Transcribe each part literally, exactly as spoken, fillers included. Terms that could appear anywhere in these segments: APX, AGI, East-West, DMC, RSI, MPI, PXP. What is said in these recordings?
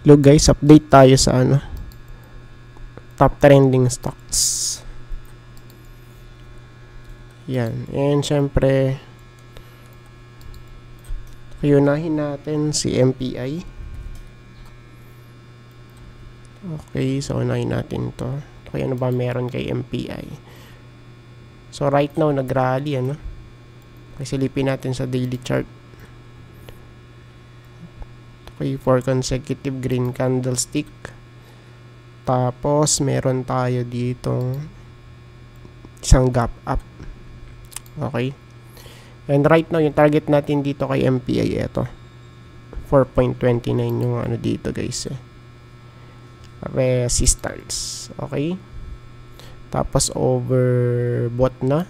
Hello guys, update tayo sa ano, top trending stocks. Yan, and syempre ayunahin natin si M P I. Okay, so unahin natin to. Okay, ano ba meron kay M P I? So right now nag-rally ano. Silipin natin sa daily chart. Okay, four consecutive green candlestick. Tapos, meron tayo ditong isang gap up. Okay. And right now, yung target natin dito kay M P I, ito. four point two nine yung ano dito, guys. Eh. Resistance. Okay. Tapos, overbought na.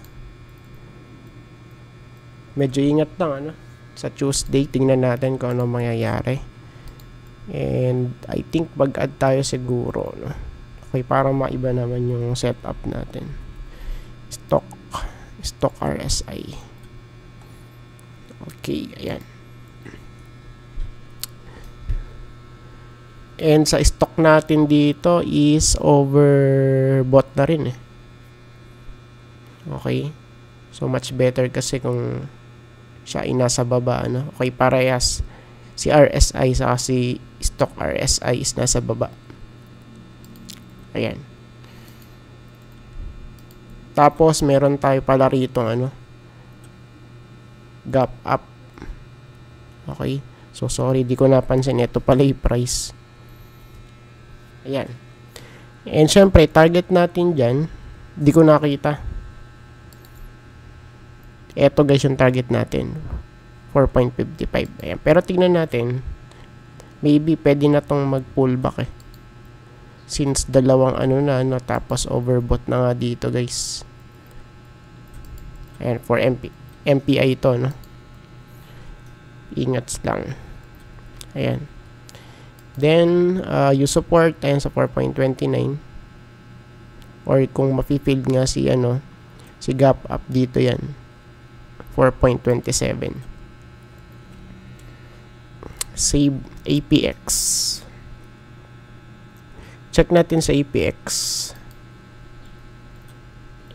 Medyo ingat lang, ano. Sa Tuesday, tingnan natin kung ano mangyayari. And I think mag-add tayo siguro, no? Okay, para maiba naman yung setup natin. Stock Stock R S I. Okay, ayan. And sa stock natin dito is overbought na rin eh. Okay. So much better kasi kung siya ay nasa baba, ano? Okay, parehas si R S I sa si stock R S I is nasa baba. Ayan. Tapos meron tayo pala rito ano, gap up. Okay. So sorry, di ko napansin, ito pala yung price. Ayan. And syempre target natin dyan, di ko nakita. Ito guys yung target natin, four point five five. Ayan. Pero tingnan natin, maybe pwede na tong mag pullback eh. Since dalawang ano na, no, tapos overbought na nga dito guys. Ayan, for M P, M P I ito, no? Ingat lang. Ayan. Then, uh, you support, ayan sa four point two nine. Or kung mapifield nga si ano, si gap up dito yan, four point two seven. Save A P X. Check natin sa A P X.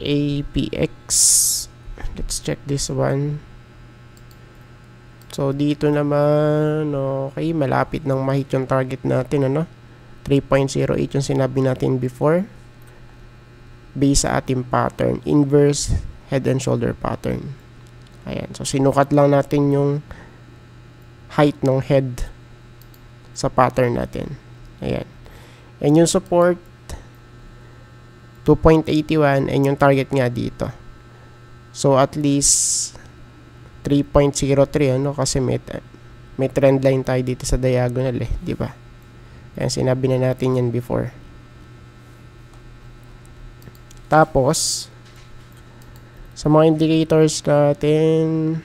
A P X. Let's check this one. So, dito naman, okay, malapit nang ma-hit yung target natin, ano? three point zero eight yung sinabi natin before. Based sa ating pattern. Inverse head and shoulder pattern. Ayan. So, sinukat lang natin yung height ng head sa pattern natin. Ayan. And yung support, two point eight one. And yung target nga dito. So, at least three point zero three. Ano? Kasi may, may trend line tayo dito sa diagonal eh. Diba? Ayan. Sinabi na natin yan before. Tapos, sa mga indicators natin,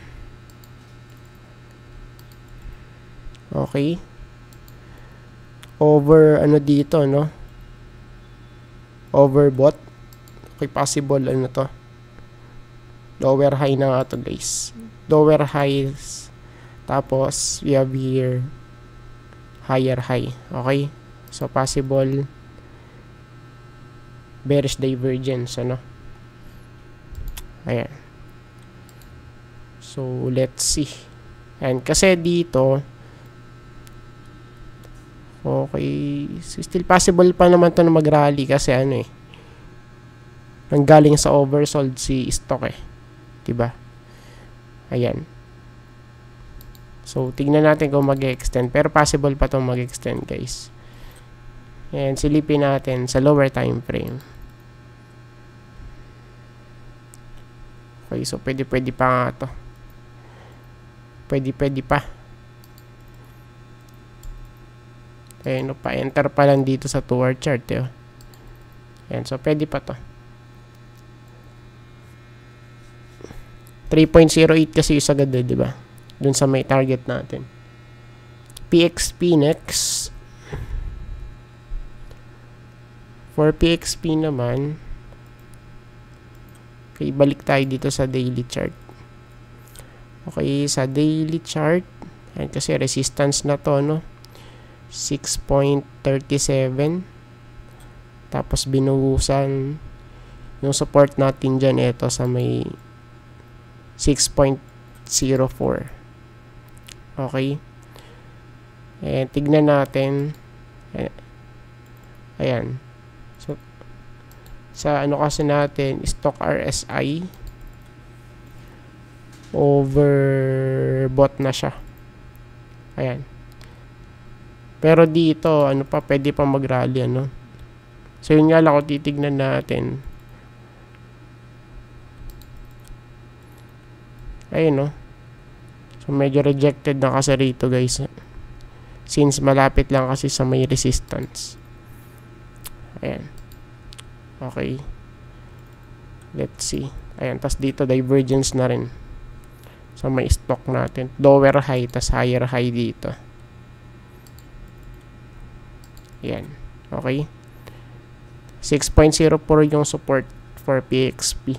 okay. Over, ano dito, no? Overbought. Okay, possible, ano to? Lower high na nga to, guys. Lower highs. Tapos, we have here higher high. Okay? So, possible bearish divergence, ano? Ayan. So, let's see. Ayan, kasi dito, okay, so still possible pa naman ito na mag-rally kasi ano eh, nanggaling sa oversold si stock eh. Diba? Ayan. So, tignan natin kung mag-extend. Pero possible pa itong mag-extend guys. And silipin natin sa lower time frame. Okay, so pwede-pwede pa nga ito. Pwede-pwede pa. Ayan, pa-enter pa lang dito sa two hour chart. Eh. Ayan, so pwede pa to. three point zero eight kasi yung sagad eh, diba? Dun sa may target natin. P X P next. For P X P naman, okay, balik tayo dito sa daily chart. Okay, sa daily chart, ayan, kasi resistance na to, no? six point three seven. Tapos binuhusan yung support natin dyan, ito sa may six point zero four. Okay. And tignan natin. Ayan. So, sa ano kasi natin, stock R S I overbought na siya. Ayan. Pero dito, ano pa, pwede pa mag-rally, ano? So, yun nga lang kung titignan natin. Ayun, no? So, medyo rejected na kasi rito, guys. Since malapit lang kasi sa may resistance. Ayan. Okay. Let's see. Ayan, tas dito, divergence na rin. So, may stock natin. Lower high, tas higher high dito. Ayan. Okay. six point zero four yung support for P X P.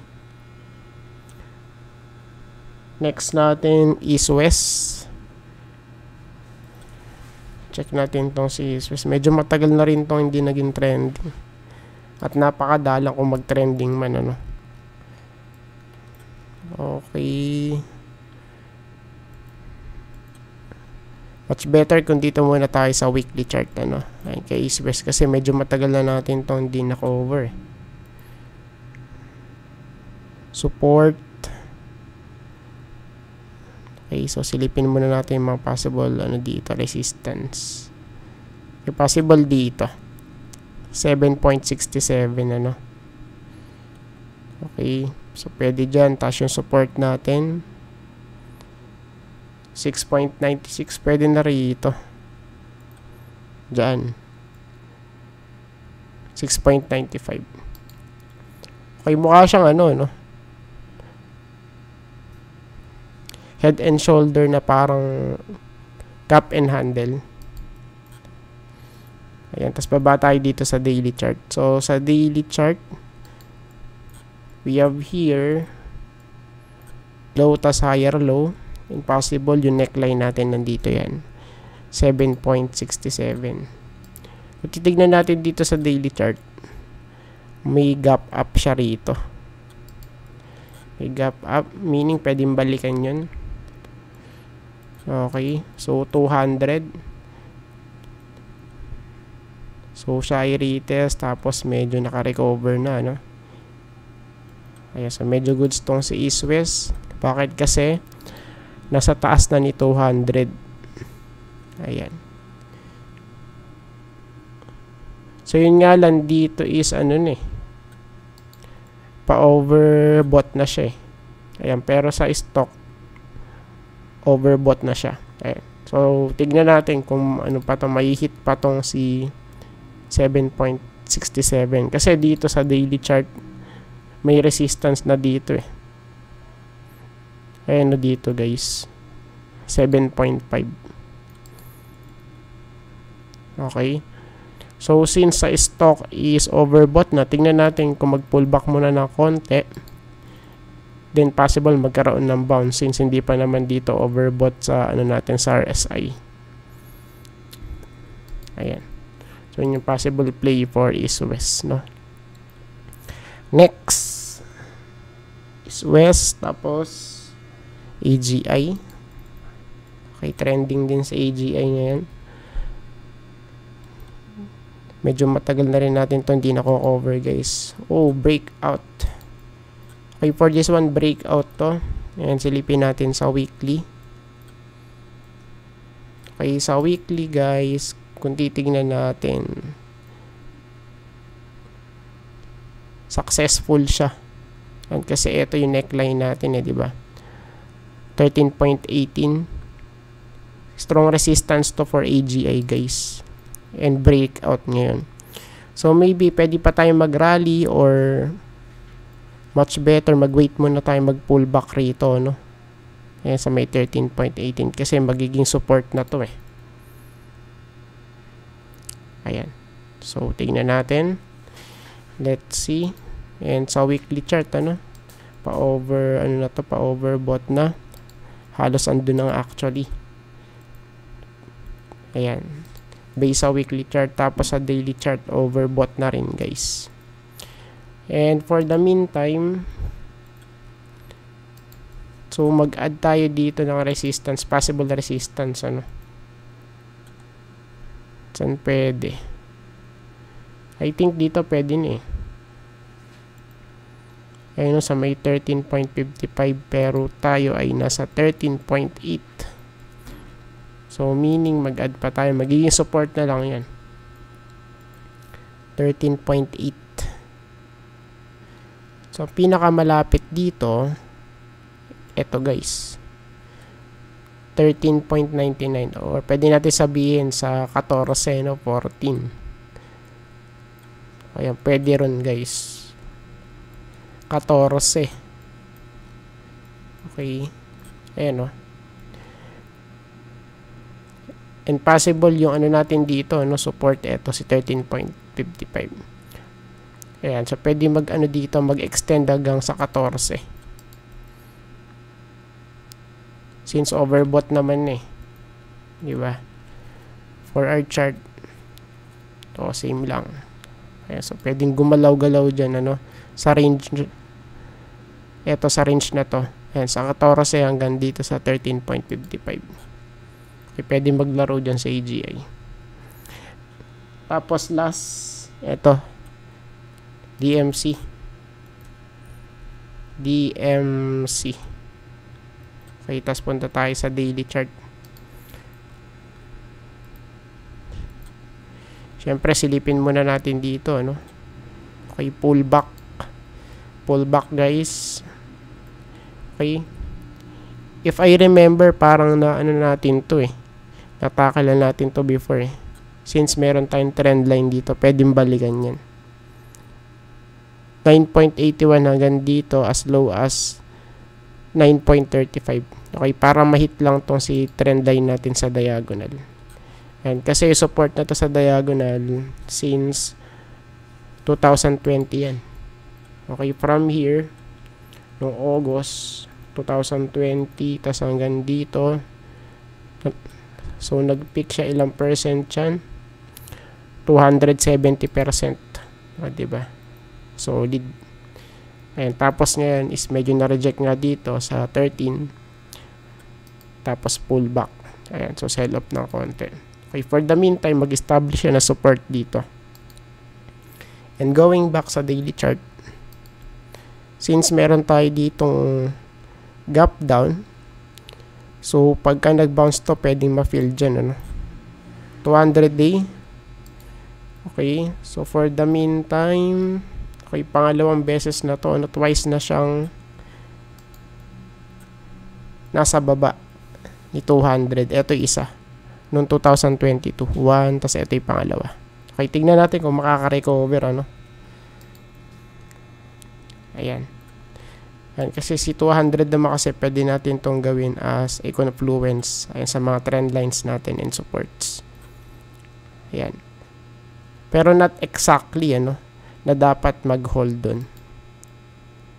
Next natin, East-West. Check natin tong si East-West. Medyo matagal na rin tong hindi naging trend. At napakadalang kung mag-trending man, ano. Okay. Much better kung dito muna tayo sa weekly chart, ano, ayan, kay East-West, kasi medyo matagal na natin ito hindi na-cover. Support. Okay, so silipin muna natin yung mga possible, ano, dito, resistance. Yung possible dito, seven point six seven, ano. Okay, so pwede dyan, taas yung support natin. six point nine six, pwede na rito. Diyan. six point nine five. Okay, mukha siyang ano, no? Head and shoulder na parang cup and handle. Ayan, tapos baba tayo dito sa daily chart. So, sa daily chart, we have here low tas higher low. Impossible, yung neckline natin nandito yan. seven point six seven. Kung titignan natin dito sa daily chart, may gap up siya rito. May gap up, meaning pwedeng balikan yun. Okay. So, two hundred. So, siya ay retest, tapos medyo nakarecover na, no? Ayan, so medyo goods tong si East-West. Bakit kasi? Nasa taas na ni two hundred. Ayan. So, yun nga lang dito is, ano na eh. Pa-overbought na siya eh. Ayan. Pero sa stock, overbought na siya. Ayan. So, tignan natin kung ano pa itong, may hit pa itong si seven point six seven. Kasi dito sa daily chart, may resistance na dito eh. Ayan na dito, guys. seven point five. Okay. So, since sa stock is overbought na, tingnan natin kung mag-pullback muna ng konti. Then, possible magkaroon ng bounce since hindi pa naman dito overbought sa, ano natin, sa R S I. Ayan. So, yun yung possible play for East-West, no? Next. East-West. Tapos A G I. Okay, trending din sa A G I ngayon. Medyo matagal na rin natin ito, hindi na ko-cover, guys. Oh, breakout. Okay, for this one, breakout to. Ayan, silipin natin sa weekly. Okay, sa weekly, guys, kung titignan natin, successful siya. And kasi ito yung neckline natin, eh, di ba? thirteen point one eight. Strong resistance to for A G I, guys. And breakout ngayon. So, maybe pwede pa tayo mag-rally or much better, mag-wait muna tayo mag-pullback rito, no? Ayan, sa may thirteen point one eight kasi magiging support na to, eh. Ayan. So, tingnan natin. Let's see. And sa weekly chart, ano? Pa-over, ano na to? Pa-overbought na. Halos andun na actually. Ayan. based sa weekly chart, tapos sa daily chart, overbought na rin guys. And for the meantime, so mag-add tayo dito ng resistance, possible resistance, ano. Saan pwede? I think dito pwede na eh. Ayun, sa may thirteen point five five, pero tayo ay nasa thirteen point eight. So meaning mag-add pa tayo, magiging support na lang yan, thirteen point eight. So pinakamalapit dito, eto guys, thirteen point nine nine, or pwede natin sabihin sa fourteen, no, fourteen. Ayan, pwede ron guys, fourteen. Okay, ayan o. No? And possible yung ano natin dito, no, support eto si thirteen point five five. Ayan, so pwede mag ano dito, mag-extend hanggang sa fourteen. Since overbought naman eh. 'Di ba? For our chart, to same lang. Ayan, so pwedeng gumalaw-galaw diyan ano sa range. Eto sa range na to. Ayan, sa fourteen hanggang dito sa thirteen point five five. Okay, pwede maglaro dyan sa A G I. Tapos last, eto, D M C. D M C. Okay, tapos punta tayo sa daily chart. Siyempre, silipin muna natin dito, ano? Okay, pullback. Pullback, guys. Okay. If I remember, parang na ano natin to eh. Natakalan natin to before eh. Since meron tayong trend line dito, pwedeng balikan yan. nine point eight one hanggang dito as low as nine point three five. Okay, para ma-hit lang tong si trend line natin sa diagonal. And kasi support na to sa diagonal since twenty twenty yan. Okay, from here, noong August twenty twenty, tas hanggang dito. So nag-peak siya ilang percent yan? two hundred seventy percent. O, diba? Solid. Ayan, tapos ngayon is medyo na-reject nga dito sa thirteen. Tapos pullback. Ayan, so sell off ng konti. Okay, for the meantime, mag-establish siya na support dito. And going back sa daily chart, since meron tayo ditong gap down, so pagka nag-bounce to, pwedeng ma-fill dyan, ano? two hundred day. Okay, so for the meantime, okay, pangalawang beses na to, ano, twice na siyang nasa baba ni two hundred. Ito isa, noong twenty twenty-two, one, tas ito yung pangalawa. Okay, tignan natin kung makaka-recover, ano? Ayan. Ayan, kasi si two hundred naman kasi pwede natin itong gawin as a confluence, ayan, sa mga trend lines natin and supports. Ayan. Pero not exactly, ano, na dapat mag-hold dun.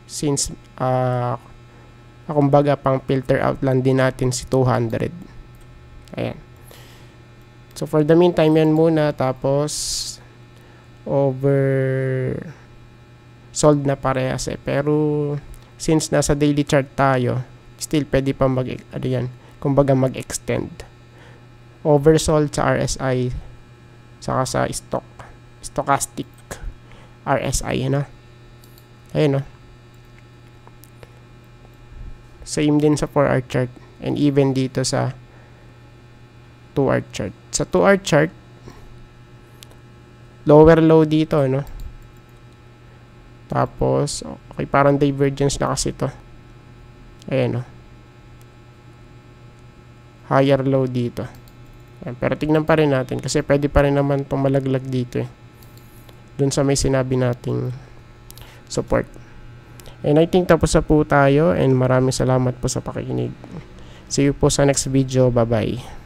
Since, ah, uh, kumbaga pang filter out lang din natin si two hundred. Ayan. So, for the meantime, yan muna. Tapos, over sold na parehas eh. Pero since nasa daily chart tayo, still pwede pa mag, ano yan, kumbaga mag-extend. Oversold sa R S I, saka sa stock, stochastic R S I, na. Ayun, no? Same din sa four hour chart, and even dito sa two hour chart. Sa two hour chart, lower low dito, no? Tapos, okay, parang divergence na kasi ito. Ayan, oh. Higher low dito. Ayan, pero tignan pa rin natin kasi pwede pa rin naman itong malaglag dito eh. Doon sa may sinabi nating support. And I think tapos na po tayo, and maraming salamat po sa pakikinig. See you po sa next video. Bye-bye.